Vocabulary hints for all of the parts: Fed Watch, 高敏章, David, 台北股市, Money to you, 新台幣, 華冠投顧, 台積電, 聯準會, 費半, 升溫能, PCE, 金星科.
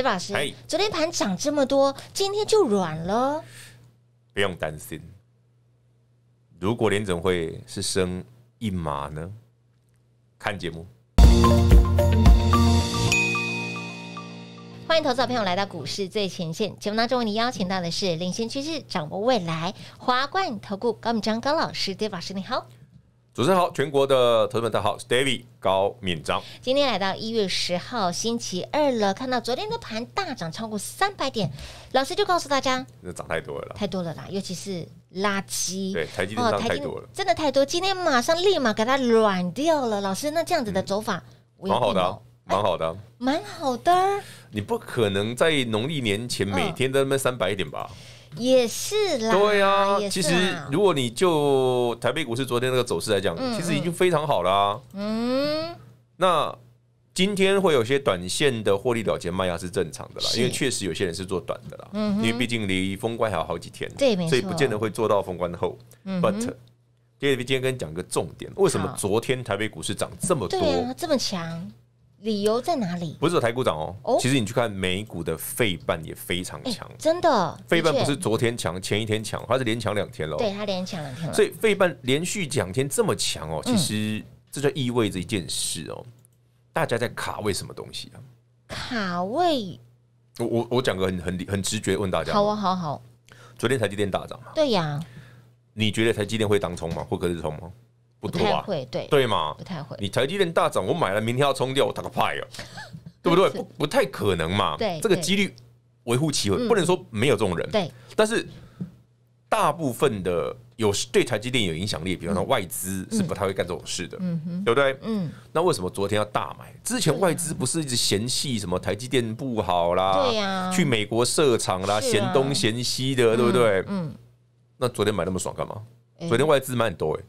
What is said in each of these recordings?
David 老师，昨天盘涨这么多，今天就软了，不用担心。如果联准会是升一码呢？看节目。欢迎投资朋友来到股市最前线节目当中，为您邀请到的是领先趋势、掌握未来华冠投顾高敏章高老师。David 老师你好。主持人好，全国的投资者大家好， David 高敏章。今天来到1月10号星期二了，看到昨天的盘大涨超过300点，老师就告诉大家，那涨太多了啦，太多了啦，尤其是垃圾，对，台积电涨太多了，真的太多。今天马上立马给它软掉了，老师，那这样子的走法，蛮好的啊，蛮好的，蛮好的。你不可能在农历年前每天在那边300点吧？也是啦，对啊，其实如果你就台北股市昨天那个走势来讲，其实已经非常好啦。嗯，那今天会有些短线的获利了结卖压是正常的啦，因为确实有些人是做短的啦，因为毕竟离封关还有好几天，所以不见得会做到封关后。But David 今天跟你讲个重点，为什么昨天台北股市涨这么多，对啊，这么强？理由在哪里？不是台股涨哦，其实你去看美股的费半也非常强，真的。费半不是昨天强，前一天强，它是连强2天了。对，它连强2天了。所以费半连续2天这么强哦，其实这就意味着一件事哦，大家在卡位什么东西啊？卡位。我讲个很直觉问大家。好啊，好好。昨天台积电大涨嘛？对呀。你觉得台积电会当冲吗？会隔日冲吗？不多啊，对嘛？不太会。你台积电大涨，我买了，明天要冲掉，我打个派啊，对不对？不太可能嘛。这个几率微乎其微，不能说没有这种人。对，但是大部分的有对台积电有影响力，比方说外资是不太会干这种事的，对不对？嗯。那为什么昨天要大买？之前外资不是一直嫌弃什么台积电不好啦，对呀，去美国设厂啦，嫌东嫌西的，对不对？嗯。那昨天买那么爽干嘛？昨天外资买很多哎。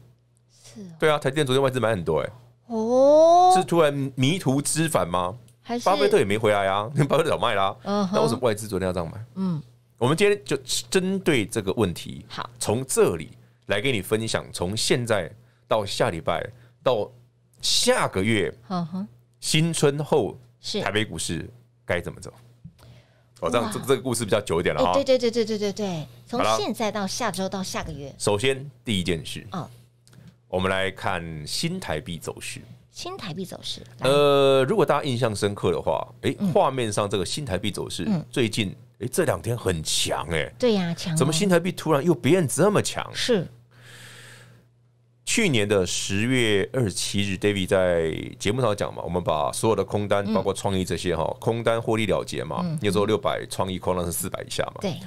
对啊，台积电昨天外资买很多哎，哦，是突然迷途知返吗？还是巴菲特也没回来啊？巴菲特早卖啦，那为什么外资昨天要这样买？嗯，我们今天就针对这个问题，好，从这里来给你分享，从现在到下礼拜到下个月，新春后台北股市该怎么走？我这样这个故事比较久一点了啊，对，从现在到下周到下个月，首先第一件事我们来看新台币走势。新台币走势，如果大家印象深刻的话，画面上这个新台币走势最近这2天很强哎。对呀，强。怎么新台币突然又变这么强？是。去年的10月27日 ，David 在节目上讲嘛，我们把所有的空单，包括创意这些哈，空单获利了结嘛，那时候600创意，空单是400以下嘛。对。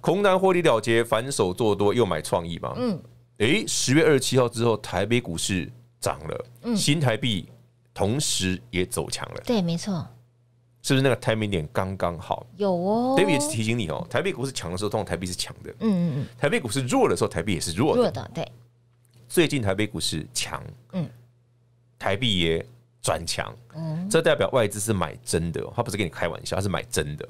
空单获利了结，反手做多又买创意嘛。嗯。10月27号之后，台北股市涨了，新台币同时也走强了。对，没错，是不是那个 timing 点刚刚好？有哦 ，David 也是提醒你哦，台北股市强的时候，通常台币是强的。台北股市弱的时候，台币也是弱的。弱的，对。最近台北股市强，台币也转强，这代表外资是买真的，他不是跟你开玩笑，他是买真的。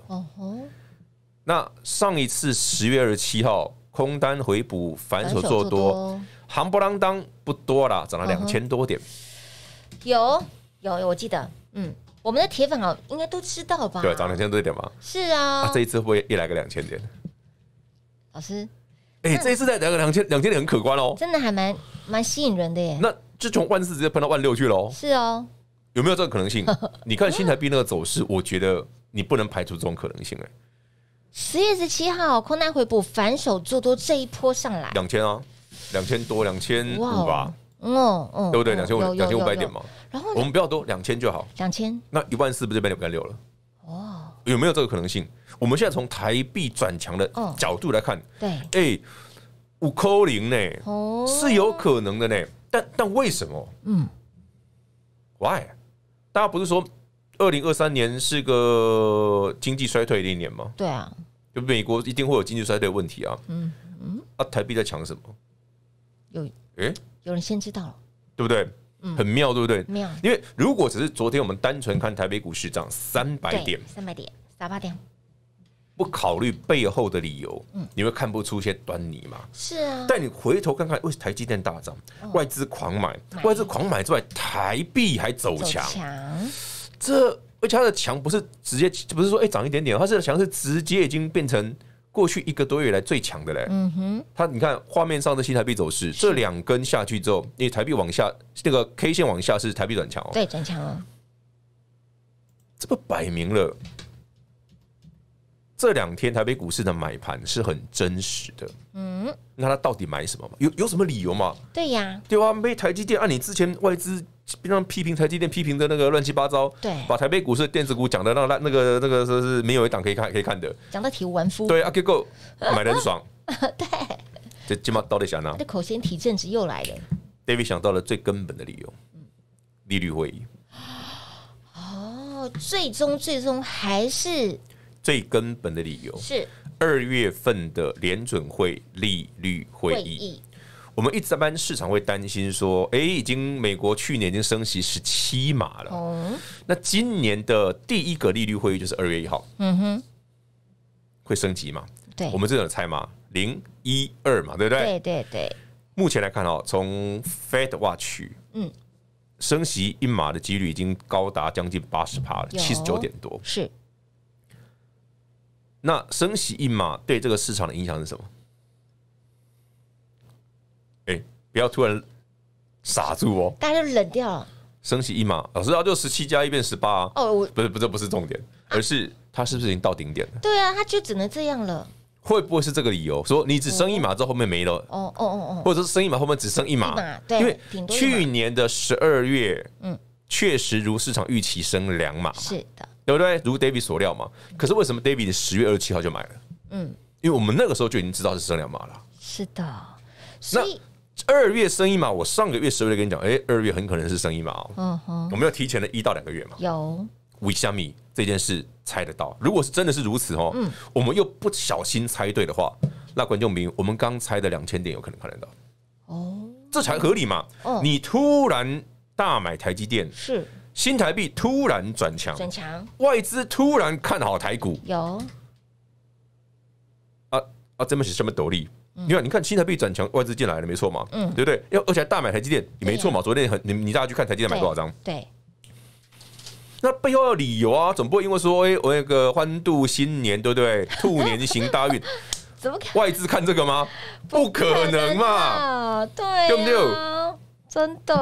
那上一次10月27号。空单回补，反手做多，行不啷当不多啦，涨了2000多点。有，我记得，我们的铁粉应该都知道吧？对，涨2000多点嘛。是啊，这一次会也来个2000点。老师，这一次再来个2000点很可观哦，真的还蛮吸引人的耶。那就从14000直接喷到16000去喽。是哦，有没有这个可能性？你看新台币那个走势，我觉得你不能排除这种可能性哎。10月17号，空单回补，反手做多这一波上来2000啊，2000多，2500吧，对不对？2500点嘛。然后我们不要多，2000就好，2000。那14000不是变600了？哦，有没有这个可能性？我们现在从台币转强的角度来看，对，500呢，是有可能的呢。但为什么？Why？ 大家不是说？2023年是个经济衰退的一年吗？对啊，就美国一定会有经济衰退的问题啊。台币在抢什么？有人先知道了，对不对？很妙，对不对？妙，因为如果只是昨天我们单纯看台北股市涨300点，300点，不考虑背后的理由，你会看不出一些端倪嘛？是啊。但你回头看看，为什么台积电大涨，外资狂买，之外，台币还走强。这而且它的强不是直接，不是说哎涨、一点点，它是强是直接已经变成过去一个多月来最强的嘞。嗯哼，它你看画面上的新台币走势，这两根下去之后，因为台币往下那个 K 线往下是台币转强哦，对，转强哦，这不摆明了。这两天台北股市的买盘是很真实的，嗯，那他到底买什么？有什么理由吗？对呀，对啊，被台积电按你之前外资让批评台积电批评的那个乱七八糟，对，把台北股市的电子股讲的让那个说是没有一档可以看的，讲到体无完肤，对啊，结果买的很爽，对，这今嘛到底想哪？这口嫌体正直又来了 ，David 想到了最根本的理由，利率会议，哦，最终还是。最根本的理由是2月份的联准会利率会议。我们一般市场会担心说，哎，已经美国去年已经升息17码了，哦，那今年的第一个利率会议就是2月1号，嗯哼，会升级嘛？对，我们这种猜嘛，012嘛，对不对？对对对。目前来看哦，从 Fed Watch， 嗯，升息1码的几率已经高达将近80%了，79点多是。那升息1码对这个市场的影响是什么？欸，不要突然傻住哦，大家就冷掉了。升息1码，老师他就17+1变18啊。哦，不是，这不是重点，而是他是不是已经到顶点了？对啊，他就只能这样了。会不会是这个理由？说你只升1码之后，后面没了？哦，或者是升1码后面只升1码？因为去年的12月，嗯，确实如市场预期升2码。是的。对不对？如 David 所料嘛。可是为什么 David 10月27号就买了？嗯，因为我们那个时候就已经知道是升2码了。是的，所以2月升1码，我上个月10月跟你讲，哎，2月很可能是升1码哦。嗯哼，我们要提前了1到2个月嘛。有，为什么这件事猜得到？如果是真的是如此哦，嗯，我们又不小心猜对的话，那观众朋友，我们刚猜的2000点有可能看得到。哦，这才合理嘛。哦，你突然大买台积电是。新台币突然转强，外资突然看好台股，有啊，这么是什么斗笠？你看，新台币转强，外资进来了，没错嘛，嗯，对不对？而且还大买台积电，也没错嘛。昨天你大家去看台积电买多少张？对，那背后要理由啊，总不会因为说，哎，我那个欢度新年，对不对？兔年行大运，怎么外资看这个吗？不可能嘛，对，对不对？真的？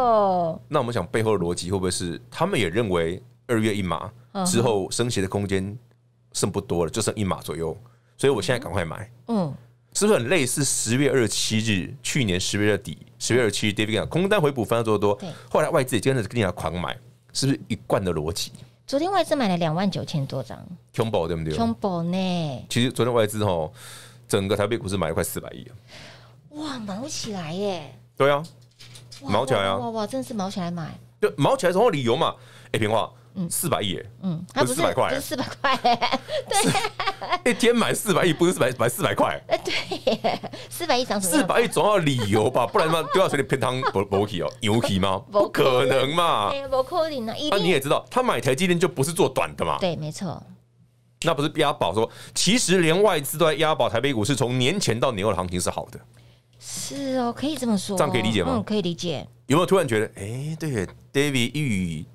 那我们想背后的逻辑会不会是他们也认为2月1码之后升息的空间剩不多了，就剩1码左右，所以我现在赶快买。嗯，是不是很类似10月27日去年10月底10月27日 David 讲空单回补翻了多，后来外资也跟着狂买，是不是一贯的逻辑？昨天外资买了29000多张，恐怖对不对？恐怖呢？其实昨天外资吼整个台北股市买了快400亿，哇，毛起来耶！对啊。毛起来啊！哇，真的是毛起来买，就毛起来，然后理由嘛？哎，平话，400亿，嗯，不是400块，400块，对，一天买400亿，不是买400块，对，400亿涨什么？400亿总要理由吧，不然嘛，都要随你偏汤不起哦，牛皮吗？不可能嘛，不可能啊！那你也知道，他买台积电就不是做短的嘛，对，没错，那不是押宝说，其实连外资都在押宝台北股市，从年前到年后的行情是好的。是哦，可以这么说，这样可以理解吗？可以理解。有没有突然觉得，哎，对 ，David 一语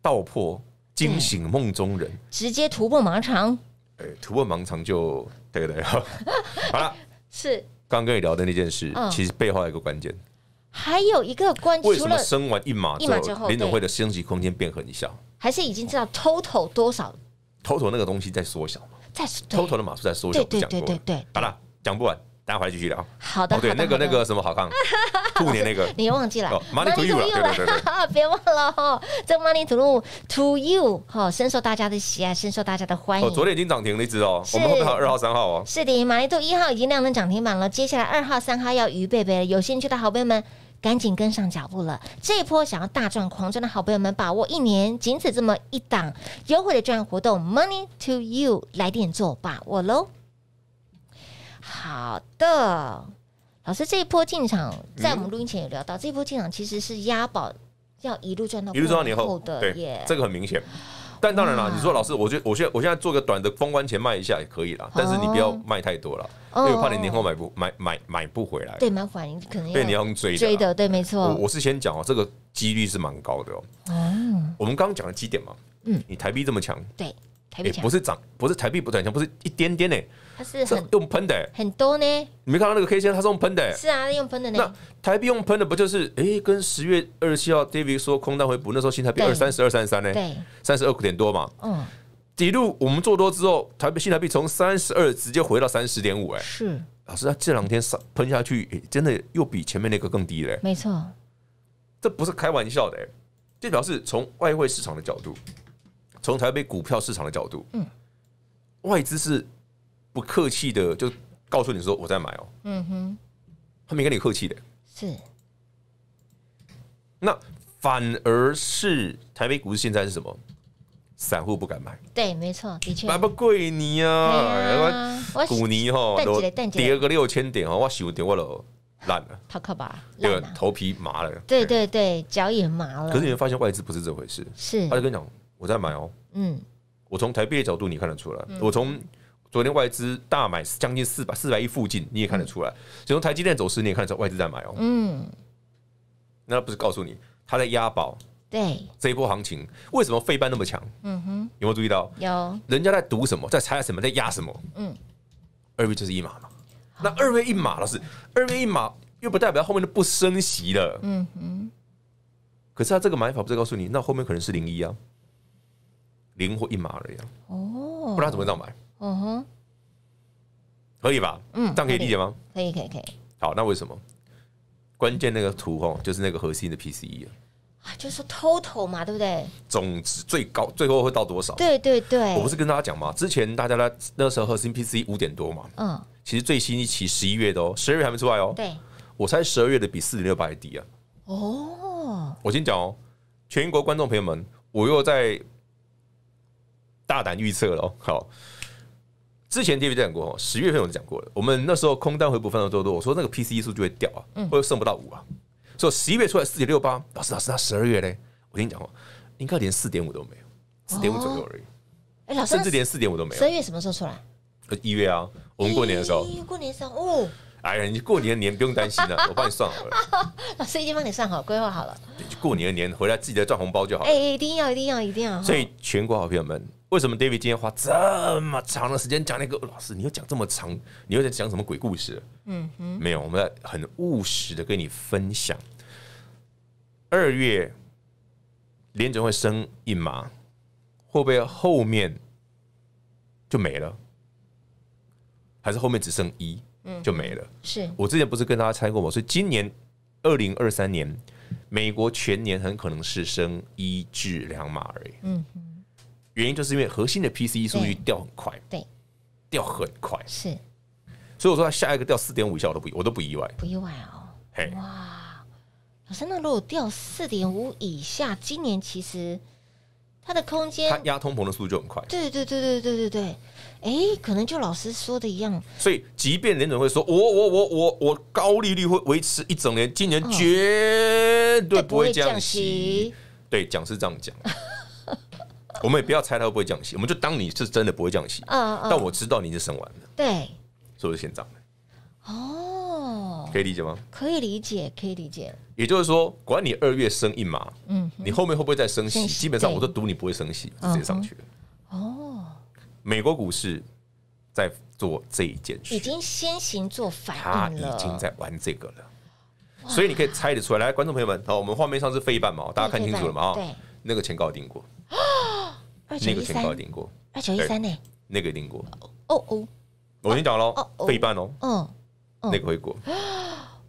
道破，惊醒梦中人，直接突破盲肠。哎，突破盲肠就对了。好了，是刚跟你聊的那件事，其实背后还有一个关键，还有一个关键，为什么升完1码之后，联准会的升息空间变很小？还是已经知道 total 多少 ？total 那个东西在缩小嘛？在 total 的码数在缩小，对对对对。好了，讲不完。待会继续聊。好的，对，那个什么好看，兔年那个，你又忘记了 ，Money to you 了，对，别忘了哦，这 Money to you 哈，深受大家的喜爱，深受大家的欢迎。哦，昨天已经涨停了一只哦，我们后面还有2号、3号哦。是的 ，Money to 1号已经亮灯涨停板了，接下来2号、3号要预备备了，有兴趣的好朋友们。赶紧跟上脚步了！这一波想要大赚狂赚的好朋友们，把握1年仅此这么一档优惠的赚活动 ，Money to you 来电做把握喽！好的，老师，这一波进场，在我们录音前有聊到，这一波进场其实是押宝要一路赚到年后的，对，这个很明显。但当然啦，你说老师，我现在做个短的封关前卖一下也可以啦，但是你不要卖太多了，因为怕你年后买不回来。对，蛮反应可能对你要用追的，对，没错。我是先讲哦，这个几率是蛮高的哦。我们刚刚讲了几点嘛？嗯，你台币这么强，对，台币强，不是涨，不是台币不转强，不是一点点呢，它是用喷的，很多呢。你没看到那个 K 线，它是用喷的，是啊，用喷的呢。那台币用喷的不就是跟10月27号 David 说空单回补，那时候新台币3233呢，对，32点多嘛，嗯。一路我们做多之后，新台币从32直接回到30.5，哎，是老师，他这两天喷下去，真的又比前面那个更低了，没错，这不是开玩笑的，这表示从外汇市场的角度，从台北股票市场的角度，嗯，外资是不客气的，就告诉你说我在买哦，嗯哼，他没跟你客气的，是，那反而是台北股市现在是什么？散户不敢买，对，没错，的确，买不贵你啊，股泥哈，跌个6000点哦，我手点我都烂了，他可把烂了，头皮麻了，对对对，脚也麻了。可是你会发现外资不是这回事，是，他就跟你讲，我在买哦，嗯，我从台币的角度你看得出来，我从昨天外资大买将近400亿附近你也看得出来，从台积电走势你也看得出来外资在买哦，嗯，那不是告诉你他在押宝。对这一波行情，为什么费半那么强？嗯哼，有没有注意到？有，人家在赌什么，在猜什么，在压什么？嗯，二月就是一码嘛。那二月一码，老师，二月一码又不代表后面就不升息了。嗯哼，可是他这个买法不是告诉你，那后面可能是0.1啊，0或1码而已啊。哦，不然他怎么这样买？嗯哼，合理吧？嗯，这样可以理解吗？可以，可以，可以。好，那为什么？关键那个图哦，就是那个核心的 PCE 啊。啊，就是 total 嘛，对不对？总值最高，最后会到多少？对对对，我不是跟大家讲嘛，之前大家那时候核心 PCE 5点多嘛，嗯，其实最新一期11月的哦，12月还没出来哦，对，我猜12月的比4.68还低啊。哦，我先讲哦，全国观众朋友们，我又在大胆预测了哦。好，之前 David 讲过哦，10月份我就讲过了，我们那时候空单回补分的多多，我说那个 PCE 数就会掉啊，嗯，会剩不到5啊。所以11月出来4.68，老师，那12月呢？我跟你讲哦，应该连4.5都没有，4.5左右而已。哎，老师，甚至连4.5都没有。12月什么时候出来？1月啊，我们过年的时候。过年的时候哦。哎呀，你过年的年不用担心了，我帮你算好了。老师已经帮你算好，规划好了。过年的年回来自己再赚红包就好了。哎，一定要，一定要，一定要！所以全国好朋友们，为什么 David 今天花这么长的时间讲那个？老师，你又讲这么长，你又在讲什么鬼故事？嗯哼，没有，我们很务实的跟你分享。2月联准会升1码，会不会后面就没了？还是后面只剩1，就没了？是我之前不是跟大家猜过吗？所以今年2023年，美国全年很可能是升1至2码而已。嗯哼。原因就是因为核心的 PCE 数据掉很快，对，掉很快，是，所以我说它下一个掉4.5以下我都不意外，不意外哦。嘿，哇，老师，那如果掉4.5以下，今年其实它的空间，它压通膨的速度就很快，对对对对对对对，哎，可能就老师说的一样，所以即便联准会说我高利率会维持一整年，今年绝对不会降息，对，讲是这样讲。我们也不要猜它会不会降息，我们就当你是真的不会降息。但我知道你是升完了，对，所以我是先涨的。哦，可以理解吗？可以理解，可以理解。也就是说，管你2月升1码，你后面会不会再升息？基本上我都赌你不会升息，直接上去了。哦，美国股市在做这一件事，已经先行做反应了，他已经在玩这个了，所以你可以猜得出来。来，观众朋友们，好，我们画面上是费半嘛，大家看清楚了嘛？对，那个前高定过。那个前高顶过，2913呢？那个顶过，哦哦，我已经讲了，费半哦，那个会过，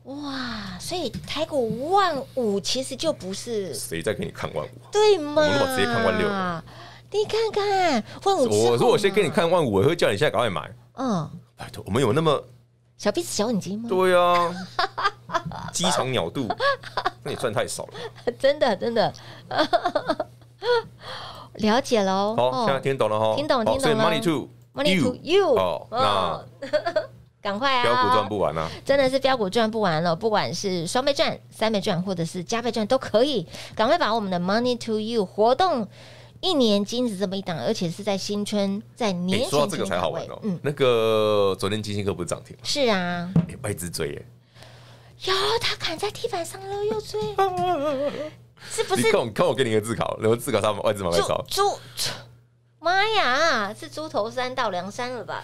哇！所以台股15000其实就不是谁在给你看15000，对吗？我直接看16000，你看看15000，我如果先给你看15000，我会叫你现在赶快买，拜托，我们有那么小鼻子小眼睛吗？对啊，鸡肠鸟肚，那你赚太少了，真的真的。了解喽，好，现在听懂了哈，听懂听懂。所以 Money to you， 哦，那赶快啊，标股赚不完啊，真的是标股赚不完了，不管是双倍赚、3倍赚，或者是加倍赚都可以，赶快把我们的 Money to you 活动一年金子这么一档，而且是在新春，在年前。你说到这个才好玩哦，那个昨天金星科不是涨停吗？是啊，外资追耶，有他砍在地板上了又追。是不是？你看我给你一个自考，然后自考他们外资买卖超。猪，妈呀，是猪头山到梁山了吧？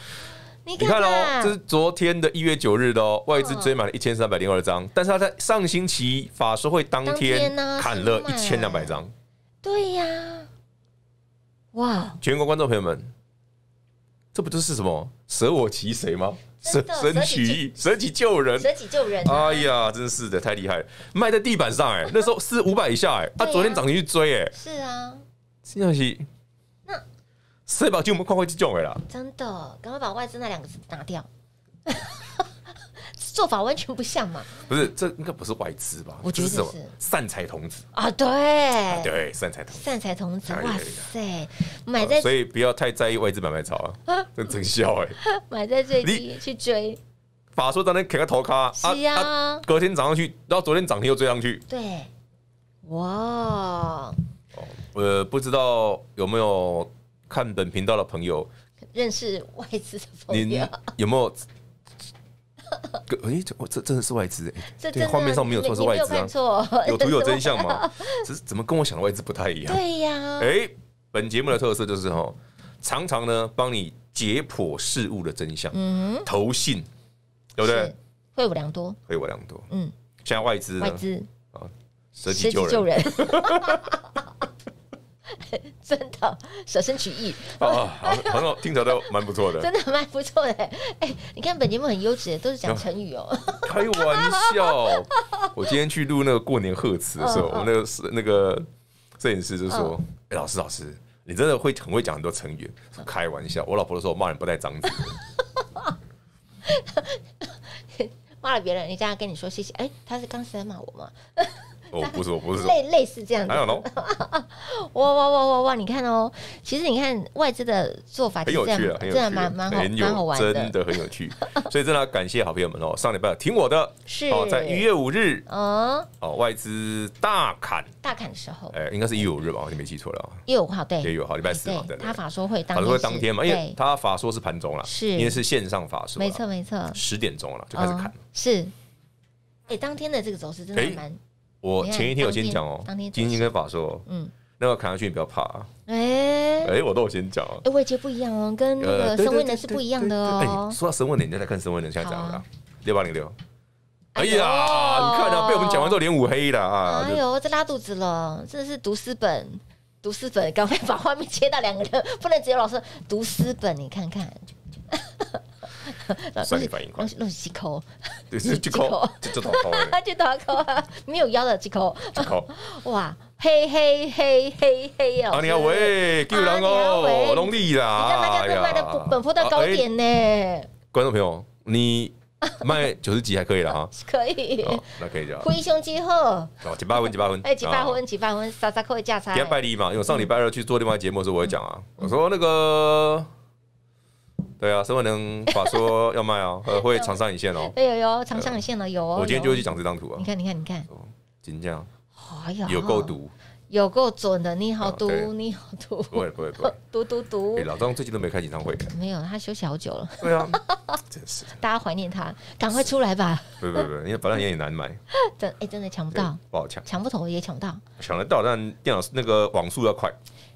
你看哦，这是昨天的1月9日的哦，外资追买了1302张，但是他在上星期法说会当天砍了1200张。对呀，哇！全国观众朋友们，这不就是什么舍我其谁吗？舍己救人，舍己救人、啊！哎呀，真是的，太厉害了！卖在地板上哎、欸，那时候是500以下哎、欸，他、啊啊、昨天涨停去追哎、欸，是啊，这样是。那谁把金我们快快去救回来？真的，赶快把外资那两个字拿掉，做法完全不像嘛。不是，这应该不是外资吧？我觉得 是散财童子啊，对啊对，散财童子，哇塞，买在、所以不要太在意外资买卖潮啊，这真笑哎、欸，买在最低去追，法说当天砍个头咖，是啊，隔天涨上去，然后昨天涨停又追上去，对，哇，不知道有没有看本频道的朋友，认识外资的朋友，你有没有？这真的是外资哎、欸！这画面上没有错是外资啊，有图有真相嘛？这怎么跟我想的外资不太一样？对呀、啊，哎，本节目的特色就是哈，常常呢帮你解剖事物的真相，投信对不对？会我良多，嗯，现在外资啊，舍己救人。真的舍身取义啊，好，听起来都蛮不错的，真的蛮不错的。哎，你看本节目很优质，都是讲成语哦。开玩笑，我今天去录那个过年贺词的时候，我那个摄影师就说：“哎，老师，你真的很会讲很多成语。”开玩笑，我老婆都说我骂人不带脏字，骂了别人，人家跟你说谢谢。哎，他是刚才在骂我吗？我不是类似这样子，哇！你看哦，其实你看外资的做法很有趣啊，真的蛮好玩的，真的很有趣。所以真的感谢好朋友们哦，上礼拜听我的，是在1月5日外资大砍的时候，哎，应该是1月5日吧，我没记错了，1月5号对，1月5号礼拜4嘛，对，他法说会当天嘛，因为他法说是盘中了，是因为是线上法说，没错，10点钟了就开始砍，是，哎，当天的这个走势真的蛮。我前一天有先讲哦，今天跟法说，那个砍下去你不要怕，我都有先讲，位阶不一样哦，跟那个升温能是不一样的哦。说到升温能，你再来看升温能现在涨了60806，哎呀，你看啊，被我们讲完之后脸五黑了啊，哎呦，这拉肚子了，真的是读私本，赶快把画面切到两个人，不能只有老师读私本，你看看。算你反应快，弄几口，对，是几口，就倒口，没有腰的几口，哇，嘿哦！你要喂，救人哦，农历啦！你看大家卖的本波的高点呢。观众朋友，你卖90几还可以了哈，可以，那可以的。灰熊之后，几百分，哎，几百分，啥可以价差？礼拜一嘛，因为我上礼拜二去做另外节目的时候，我会讲啊，我说那个。对啊，什么能法说要卖啊？会长上影线哦。有长上影线了，有哦。我今天就会去讲这张图啊。你看，真这样，有够毒，有够准的。你好毒，不会，毒。老张最近都没开演唱会，没有，他休息好久了。对啊，真是大家怀念他，赶快出来吧。不，因为本来也很难买，真的抢不到，不好抢，抢不头也抢不到，抢得到，但电脑那个网速要快。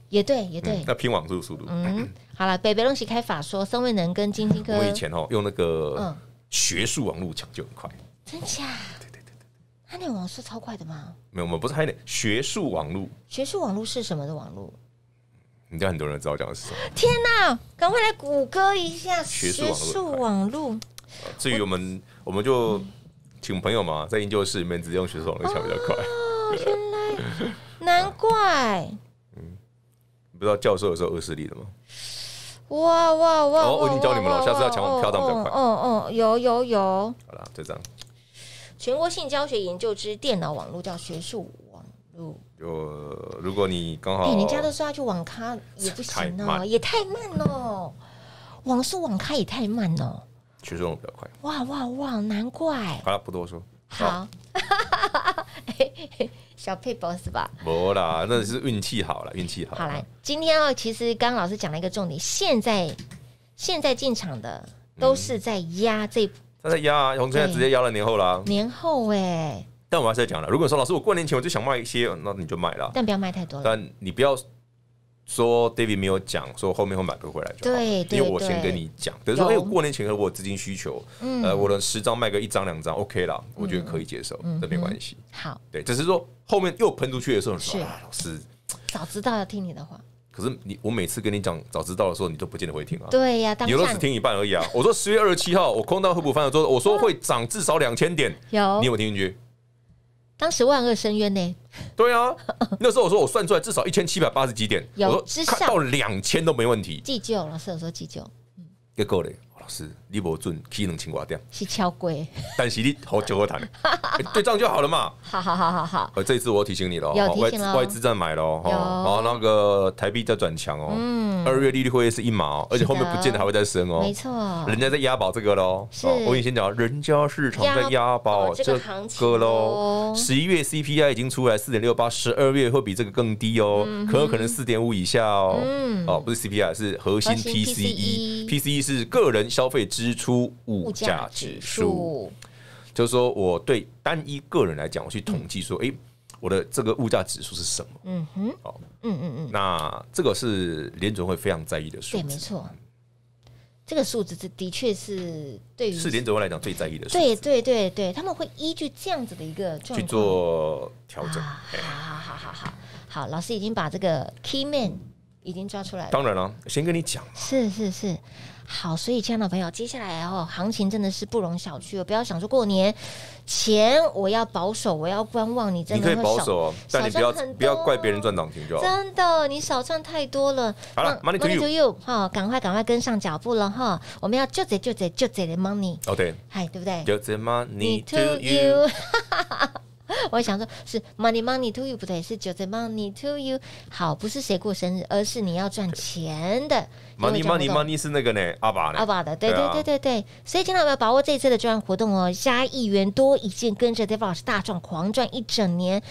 也对，那拼网速度。好了，北东西开法说，森卫能跟晶晶科。我以前用那个学术网络抢就很快，真假？对，他那网速超快的吗？没有，我们不是还那学术网络。学术网络是什么的网络？应该很多人知道讲的是什么。天哪，赶快来谷歌一下学术网络。至于我们就请朋友嘛，在研究室里面直接用学术网络抢比较快。哦，原来，难怪。不知道教授有时候240的吗？哇！我已经教你们了，下次要抢我们票，这样比较快。有。好了，就这样。全国性教学研究之电脑网络叫学术网络。如果你刚好，人家都说要去网咖也不行哦，也太慢了。网速网咖也太慢了。学术网络比较快。哇！难怪。好了，不多说。好。小配博是吧？没啦，那是运气好。好来，今天其实刚老师讲了一个重点，现在进场的都是在压这，他在压啊，从现在直接压了年后啦。年后哎，但我还是在讲了，如果你说老师我过年前我就想卖一些，那你就卖了，但不要卖太多。但你不要说 David 没有讲，说后面会买不回来就好，对，因为我先跟你讲，比如说哎，我过年前我有资金需求，我的10张卖个1张2张 OK 啦，我觉得可以接受，这没关系。好，对，只是说后面又喷出去的时候，你说啊，老师早知道要听你的话。可是我每次跟你讲早知道的时候，你都不见得会听啊。对呀，你都只听一半而已啊。我说10月27号我空到惠普翻的时候，我说会涨至少2000点，有你有听进去？当时万恶深渊呢？对啊，那时候我说我算出来至少1780几点，有至少到2000都没问题。记旧，老师有说记旧，结果嘞，老师你没准去2500点，是超过，但是你好久好谈，对，这样就好了嘛。好，这一次我提醒你了，外资在买了，然后那个台币在转强哦，2月利率会是1码，而且后面不见得还会再升哦，没错，人家在押宝这个喽。我以前讲，人家市场在押宝这个喽。11月 CPI 已经出来4.68，12月会比这个更低哦，很有可能4.5以下哦。哦，不是 CPI， 是核心 PCE，PCE 是个人消费支出物价指数。就是说，我对单一个人来讲，我去统计说，哎，我的这个物价指数是什么？那这个是联准会非常在意的数字。对，没错，这个数字的确是对于是联准会来讲最在意的数字。对，他们会依据这样子的一个状况去做调整。好，老师已经把这个 key man 已经抓出来了。当然了，先跟你讲，是。好，所以亲爱的朋友，接下来哦，行情真的是不容小觑哦！不要想说过年前我要保守，我要观望，你真的你可以保守哦，但你不要怪别人赚涨停就好。真的，你少赚太多了。好了 ，Money to you， 哈，赶快跟上脚步了哈！我们要就这的 money 哦，对，嗨，对不对？就这 money to you， 我想说，是 money to you 不对，是就这 money to you。好，不是谁过生日，而是你要赚钱的。Money 是那个呢，阿爸的，对，所以今天我们要把握这一次的专案活动哦，100亿元多一件，跟着 David 老师大赚狂赚一整年，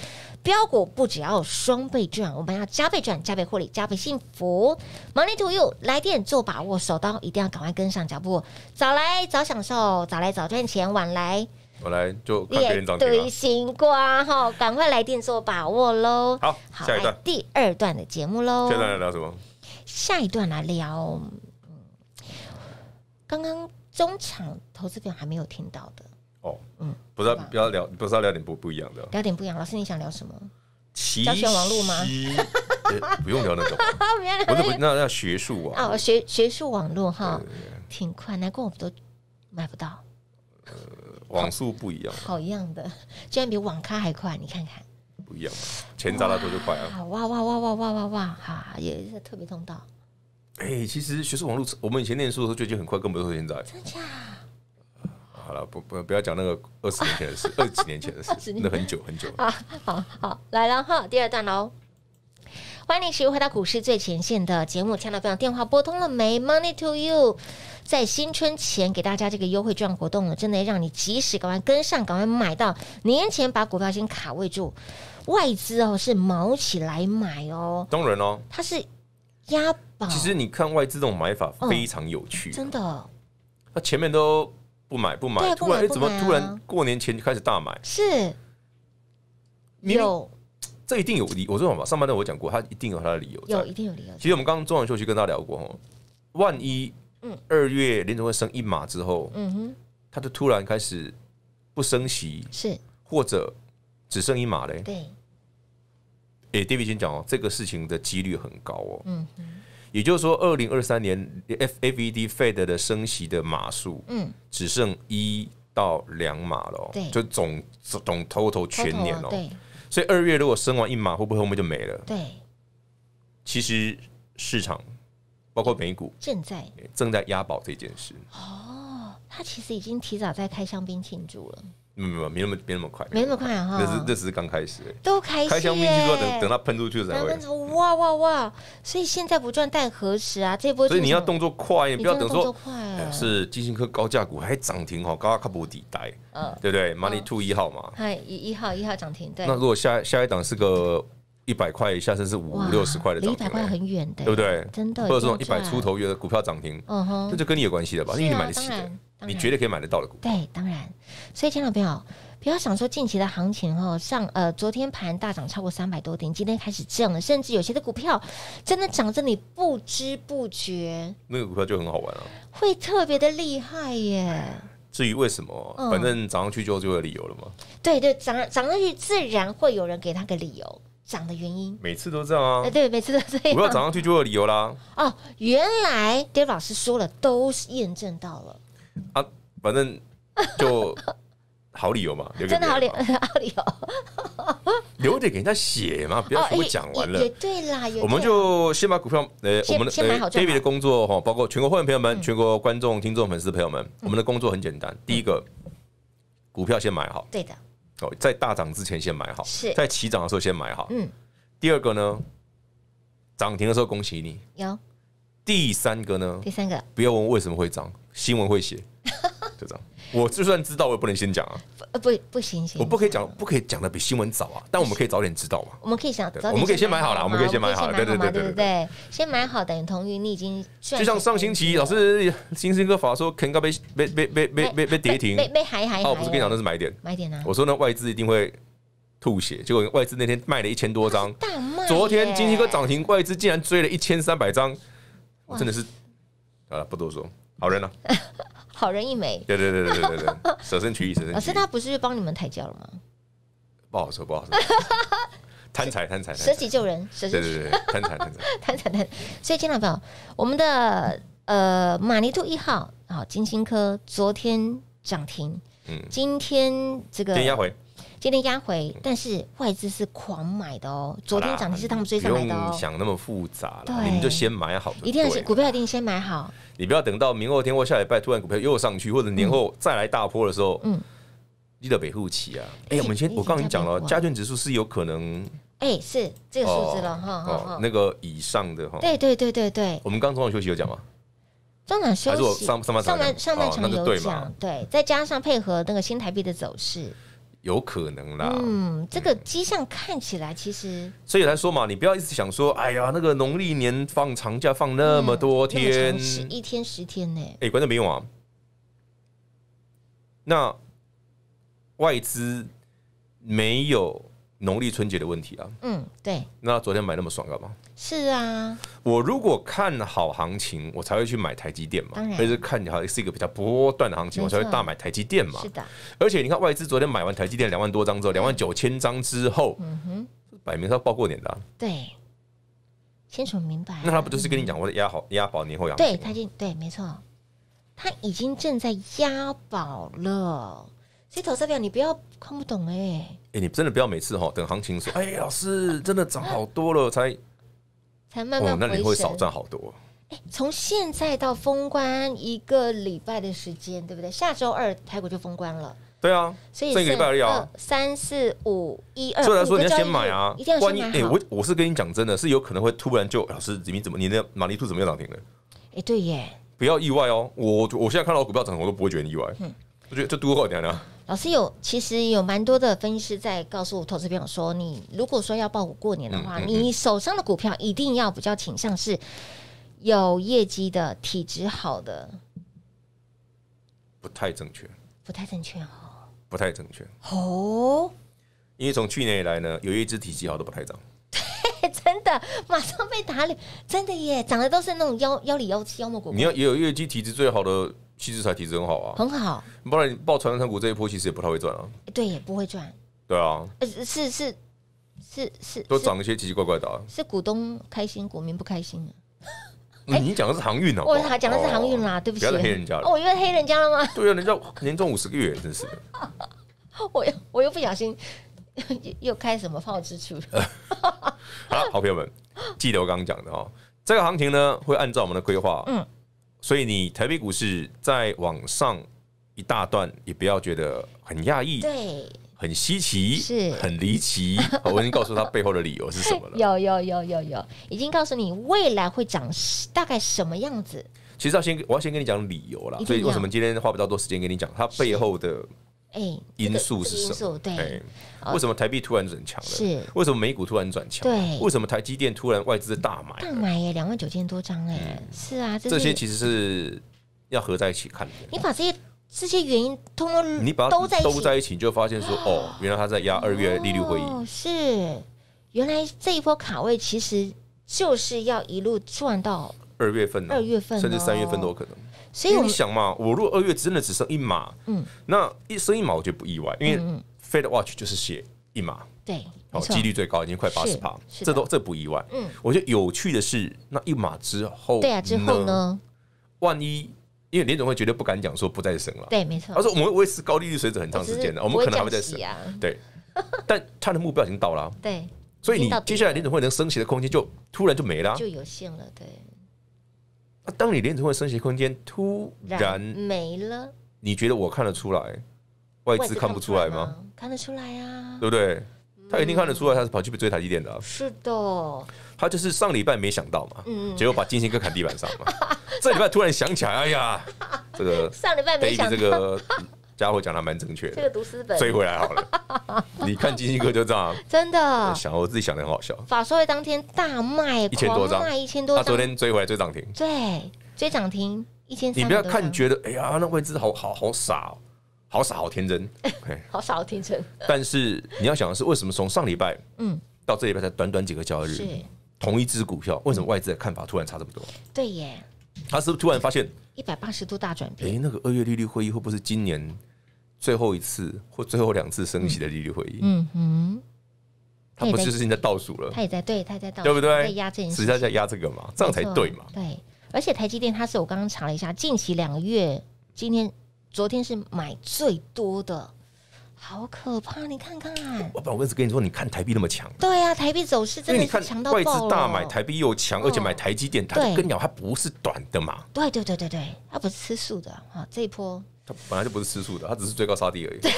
标股不只要双倍赚，我们要加倍赚，加倍获利，加倍幸福。Money to you， 来电做把握，手刀一定要赶快跟上脚步，早来早享受，早来早赚钱，晚来就看别人涨停了，列堆星光哈，赶快来电做把握喽。好，下一段第二段的节目喽，下一段来聊什么？下一段来聊，刚刚中场投资表还没有听到的哦，不是要聊点不一样的，聊点不一样。老师，你想聊什么？教学网路吗？不用聊那种，那学术网啊，学术网路哈，挺快，难怪我们都买不到。网速不一样，好样的，居然比网咖还快，你看看。不一样，钱砸到头就快啊！哇！哈，也是特别通道。哎，其实学术网络，我们以前念书的时候，最近很快跟不上现在。真假？好了，不要讲那个20年前的事，20几年前的事，那很久。好，来了哈，第二段喽。欢迎你，回到股市最前线的节目，亲爱的朋友，电话拨通了没 ？Money to you， 在新春前给大家这个优惠券活动了，真的让你及时赶快跟上，赶快买到，年前把股票先卡位住。外资哦是卯起来买哦，当然哦，它是押宝。其实你看外资这种买法非常有趣，真的。他前面都不买，突然过年前就开始大买，是有。这一定有理由，我说嘛，上半段我讲过，他一定有他的理由，一定有理由。其实我们刚刚中场休息跟他聊过，万一2月联准会升1码之后，他就突然开始不升息，是或者只剩1码嘞。对，David 先讲哦，这个事情的几率很高哦。也就是说，2023年 FED Fed 的升息的码数，只剩1到2码了，就总 total 全年哦。所以2月如果升完1码，会不会后面就没了？对，其实市场包括美股正在押宝这件事。哦，他其实已经提早在开香槟庆祝了。没那么快，没那么快哈，这只是刚开始，都开香槟庆祝，等它喷出去才会。哇！所以现在不赚但何时啊？这波所以你要动作快，不要等说是基辛科高价股还涨停哈，高卡博底带，对不对？Money 兔1号嘛，1号涨停。对。那如果下一档是个100块以下，甚至50、60块的涨停，100块很远的，对不对？真的，或者这种100出头元的股票涨停，这就跟你有关系的吧？因为你买得起的，你绝对可以买得到的股。对，当然。所以，亲爱的朋友，不要想说近期的行情哦，昨天盘大涨超过300多点，今天开始降了，甚至有些的股票真的涨着你不知不觉，那个股票就很好玩了，会特别的厉害耶。至于为什么，反正涨上去就有理由了嘛。对对，涨上去自然会有人给他个理由，涨的原因。每次都这样啊。对，每次都这样。我要涨上去就有理由啦。哦，原来 David 老师说了，都是验证到了。啊，反正就好理由嘛，留给真的好理由，留着给人家写嘛，不要全部讲完了。也对啦，我们就先把股票，我们的 David 的工作哈，包括全国会员朋友们、全国观众、听众、粉丝朋友们，我们的工作很简单，第一个，股票先买好，对的，在大涨之前先买好，在起涨的时候先买好，第二个呢，涨停的时候恭喜你，有。第三个呢？第三个不要问为什么会涨，新闻会写，就这样。我就算知道，我也不能先讲啊。不行，我不可以讲，不可以讲的比新闻早啊。但我们可以早点知道嘛。我们可以想，我们可以先买好了，我们可以先买好了，对，先买好等于同于你已经。就像上星期老师星星哥法说，肯高被跌停，被还。哦，不是跟你讲那是买点，买点啊！我说呢，外资一定会吐血，结果外资那天卖了1000多张，大卖。昨天星星哥涨停，外资竟然追了1300张。我真的是，好了，不多说，好人啊，好人一枚，对，舍身取义，舍身取义。老师他不是帮你们抬轿了吗？不好说，贪财，舍己救人，对，贪财。所以，亲爱的朋友，我们的Money兔1号啊，金星科昨天涨停，今天这个今天压回，但是外资是狂买的哦。昨天涨停是他们追上来的哦。不用想那么复杂了，你们就先买好。一定要是股票一定先买好。你不要等到明后天或下礼拜突然股票又上去，或者年后再来大波的时候，你的北护期啊。哎，我刚刚讲了，加权指数是有可能。哎，是这个数字了哈。那个以上的哈。对。我们刚中场休息有讲吗？中场休息。上半场有讲，对，再加上配合那个新台币的走势。有可能啦，这个迹象看起来其实，所以来说嘛，你不要一直想说，哎呀，那个农历年放长假放那么多天，11天10天呢，哎，观众朋友啊，那外资没有农历春节的问题啊，对，那昨天买那么爽干嘛？是啊，我如果看好行情，我才会去买台积电嘛，而且看好是一个比较波段的行情，我才会大买台积电嘛。是的，而且你看外资昨天买完台积电2万多张之后，29000张之后，摆明是要报过年的。对，清楚明白。那他不就是跟你讲，我在押宝年后养？对，他已经对，没错，他已经正在押宝了。所以投资票你不要看不懂你真的不要每次等行情说，哎，老师真的涨好多了才慢慢回升，那你会少赚好多。从现在到封关1个礼拜的时间，对不对？下周2台股就封关了。对啊，所以这个礼拜而已啊，3、4、5、1、2。所以来说你要先买啊，一定要先买。我是跟你讲真的，是有可能会突然就老师你的Money兔怎么又涨停了？对耶，不要意外哦。我现在看到股票涨，我都不会觉得意外。我觉得这多好点啊。老师其实有蛮多的分析师在告诉投资朋友说，你如果说要抱股过年的话，你手上的股票一定要比较倾向是有业绩的、体质好的。不太正确哦。因为从去年以来呢，有一只体质好的不太涨。真的，马上被打脸，真的耶！涨的都是那种妖魔股。你要也有业绩、体质最好的。其实才体质很好啊，很好。不然你报传产股这一波，其实也不太会赚啊。对，也不会赚。对啊，是，都涨一些奇奇怪怪的啊。是股东开心，股民不开心啊。你讲的是航运啊？我讲的是航运啦，对不起。不要再黑人家了。我因为黑人家了吗？对啊，人家年终50个月，真是的。我又不小心又开什么炮支出了。好了，好朋友们，记得我刚刚讲的哦，这个行情呢会按照我们的规划，所以你台北股市再往上一大段，也不要觉得很讶异，对，很稀奇，是很离奇。我已经告诉他背后的理由是什么了。有，已经告诉你未来会涨大概什么样子。其实我要先跟你讲理由啦，所以为什么今天花比较多时间跟你讲它背后的因素是什么？对，为什么台币突然转强了？是为什么美股突然转强？对，为什么台积电突然外资大买？大买耶，29000多张哎，是啊，这些其实是要合在一起看的。你把这些原因通通你把它都在一起，你就发现说，哦，原来他在压2月利率会议。是，原来这一波卡位其实就是要一路赚到2月份、2月份，甚至3月份都有可能。所以你想嘛，我如果2月真的只剩一码，那一升一码我就不意外，因为 Fed Watch 就是写一码，对，好，几率最高，已经快80%，这不意外。我觉得有趣的是，那一码之后，对啊，之后呢？万一因为联总会绝对不敢讲说不再升了，对，没错。他说我们会维持高利率水准很长时间的，我们可能还会再升，对。但他的目标已经到了，对，所以你接下来联总会能升息的空间就突然就没了，就有限了，对。当你联储会升息空间突然没了，你觉得我看得出来，外资看不出来吗？看得出来啊，对不对？他一定看得出来，他是跑去追台积电的。是的，他就是上礼拜没想到嘛，结果把金星哥砍地板上嘛。这礼拜突然想起来，哎呀，这个上礼拜没想到，这个家伙讲的蛮正确的，这个读书本追回来好了。你看金星哥就这样，真的想我自己想的很好笑。法说会当天大卖1000多张，卖1000多张，他昨天追回来追涨停，对，追涨停1300多张。你不要看觉得哎呀，那外资好傻。好傻，好天真，好傻，好天真。但是你要想的是，为什么从上礼拜到这礼拜才短短几个交易日，同一只股票，为什么外资的看法突然差这么多？对耶，他是不是突然发现180度大转变？哎，那个2月利率会议会不会是今年最后一次或最后2次升息的利率会议？他不就是现在倒数了？他也在倒数，对不对？在压这，实际上在压这个嘛，这样才对嘛？对，而且台积电，它是我刚刚查了一下，近期2个月，昨天是买最多的，好可怕！你看看，我一直跟你说，你看台币那么强，对啊，台币走势真的是强到爆了。外资大买台币又强，而且买台积电，它跟鸟它不是短的嘛？对，它不是吃素的啊，这一波它本来就不是吃素的，它只是最高杀低而已。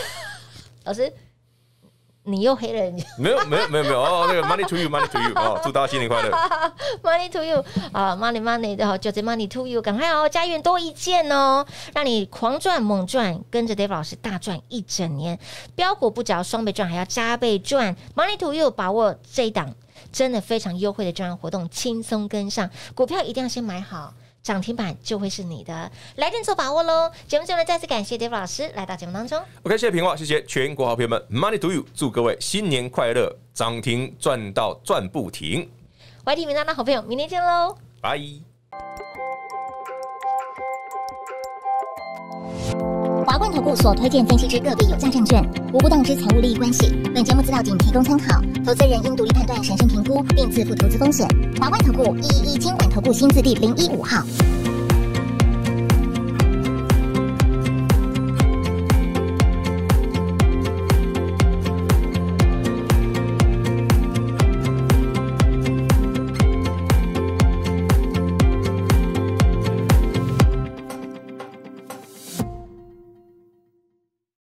老师，你又黑了人家？没有哦，那个 Money to you Money to you 哦，祝大家新年快乐 Money to you 啊 Money Money 的就这 Money to you， 赶快哦，家园多一件哦，让你狂赚猛赚，跟着 David 老师大赚一整年，标股不只要双倍赚，还要加倍赚 Money to you， 把握这一档真的非常优惠的专案活动，轻松跟上，股票一定要先买好，涨停板就会是你的，来电做把握喽！节目最后呢，再次感谢 David 老师来到节目当中。OK， 谢谢平话，谢谢全国好朋友们 ，Money to you， 祝各位新年快乐，涨停赚到赚不停。YT 频道的好朋友，明天见喽，拜。华冠投顾所推荐分析之个别有价证券，无不当之财务利益关系。本节目资料仅提供参考，投资人应独立判断、审慎评估，并自负投资风险。华冠投顾111金管投顾新字第015号。